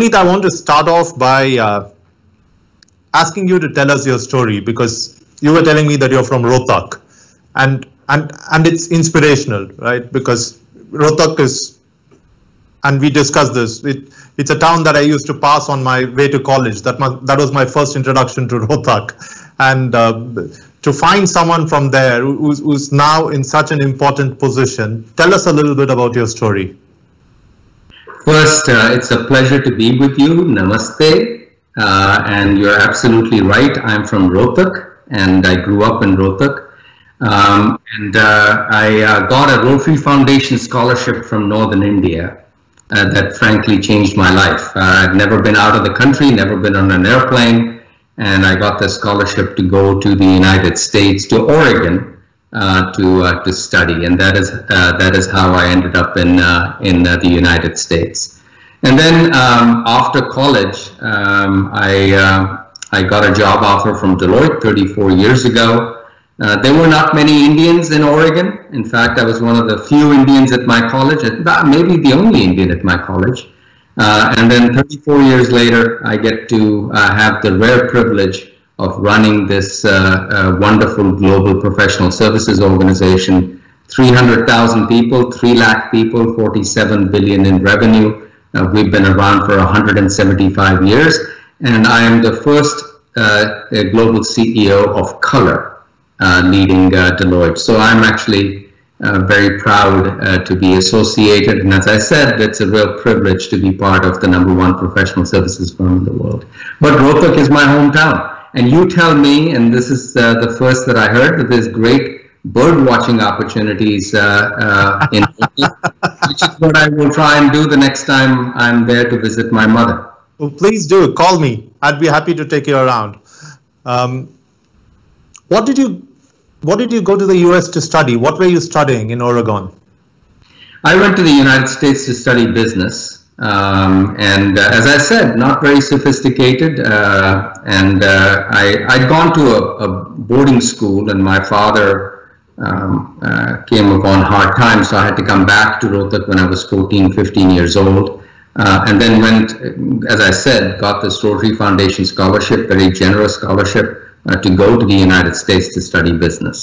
Puneet, I want to start off by asking you to tell us your story, because you were telling me that you're from Rohtak, and it's inspirational, right? Because Rohtak is, and we discussed this, it's a town that I used to pass on my way to college. That was my first introduction to Rohtak, and to find someone from there who's now in such an important position. Tell us a little bit about your story. First, it's a pleasure to be with you. Namaste. And you're absolutely right. I'm from Rohtak, and I grew up in Rohtak. I got a Rotary Foundation scholarship from Northern India that frankly changed my life. I've never been out of the country, never been on an airplane, and I got the scholarship to go to the United States, to Oregon, to study, and that is how I ended up in the United States. And then after college, I got a job offer from Deloitte 34 years ago. There were not many Indians in Oregon. In fact, I was one of the few Indians at my college, maybe the only Indian at my college. And then 34 years later, I get to have the rare privilege of running this wonderful global professional services organization, 300,000 people, 3 lakh people, 47 billion in revenue. We've been around for 175 years, and I am the first global CEO of color leading Deloitte. So I'm actually very proud to be associated, and as I said, it's a real privilege to be part of the #1 professional services firm in the world. But Rohtak is my hometown. And you tell me, and this is the first that I heard, that there's great bird watching opportunities in India, which is what I will try and do the next time I'm there to visit my mother. Well, please do. Call me. I'd be happy to take you around. What did you go to the US to study? What were you studying in Oregon? I went to the United States to study business. As I said, not very sophisticated, I'd gone to a boarding school, and my father came upon hard times, so I had to come back to Rohtak when I was 14, 15 years old, and then went, as I said, got this Rotary Foundation scholarship, very generous scholarship, to go to the United States to study business.